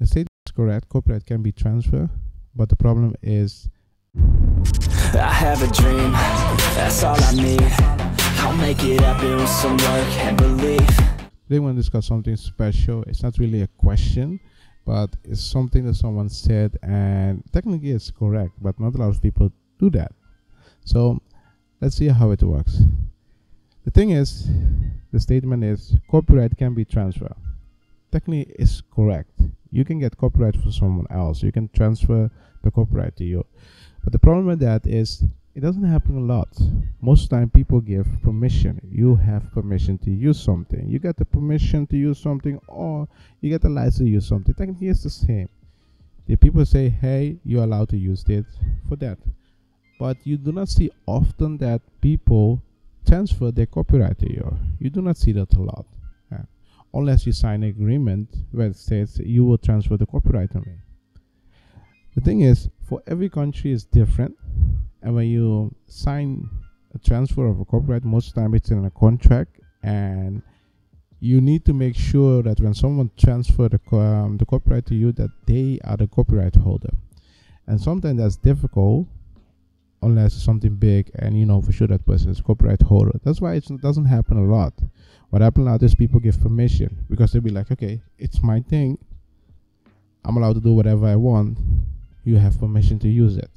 The statement is correct, copyright can be transferred, but the problem is I have a dream, that's all I need. I'll make it happen with some work and belief. Today we want to discuss something special. It's not really a question, but it's something that someone said, and technically it's correct, but not a lot of people do that. So let's see how it works. The thing is, the statement is copyright can be transferred. Technically it's correct. You can get copyright from someone else. You can transfer the copyright to you. But the problem with that is it doesn't happen a lot. Most of the time people give permission. You have permission to use something. You get the permission to use something, or you get the license to use something. Technically it's the same. The people say, hey, you're allowed to use this for that. But you do not see often that people transfer their copyright to you. You do not see that a lot. Unless you sign an agreement where it says you will transfer the copyright to me. The thing is, for every country is different, and when you sign a transfer of a copyright, most of the time it's in a contract, and you need to make sure that when someone transfers the copyright to you, that they are the copyright holder. And sometimes that's difficult, unless it's something big and you know for sure that person is copyright holder. That's why it doesn't happen a lot. What happens a lot is people give permission, because they'll be like, okay, it's my thing, I'm allowed to do whatever I want, you have permission to use it.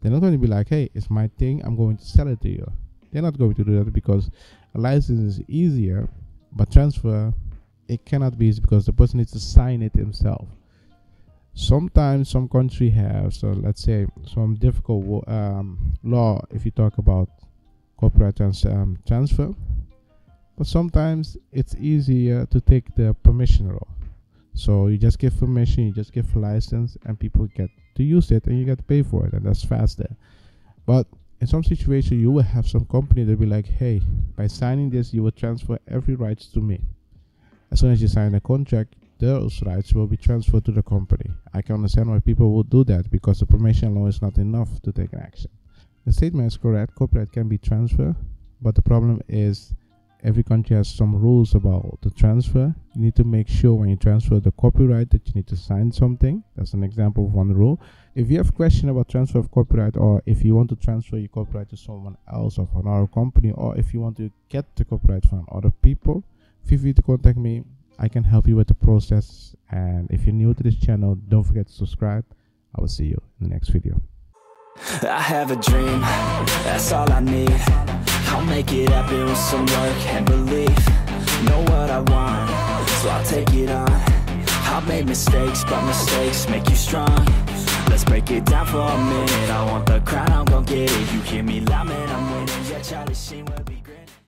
They're not going to be like, hey, it's my thing, I'm going to sell it to you. They're not going to do that, because a license is easier, but transfer, it cannot be easy because the person needs to sign it himself. Sometimes some country have, so let's say some difficult law if you talk about copyright transfer, but sometimes it's easier to take the permission role. So you just give permission, you just give license, and people get to use it, and you get to pay for it, and that's faster. But in some situation, you will have some company that will be like, hey, by signing this, you will transfer every rights to me. As soon as you sign a contract, those rights will be transferred to the company. I can understand why people will do that, because the permission law is not enough to take an action. The statement is correct, copyright can be transferred, but the problem is every country has some rules about the transfer. You need to make sure when you transfer the copyright that you need to sign something. That's an example of one rule. If you have a question about transfer of copyright, or if you want to transfer your copyright to someone else or from another company, or if you want to get the copyright from other people, feel free to contact me. I can help you with the process, and if you're new to this channel, don't forget to subscribe. I will see you in the next video. I have a dream, that's all I need. I'll make it happen with some work and belief. Know what I want, so I'll take it on. I've made mistakes, but mistakes make you strong. Let's break it down for a minute. I want the crown, I'm gon' get it. You hear me loud, man, I'm winning. Yeah, Charlie Sheen will be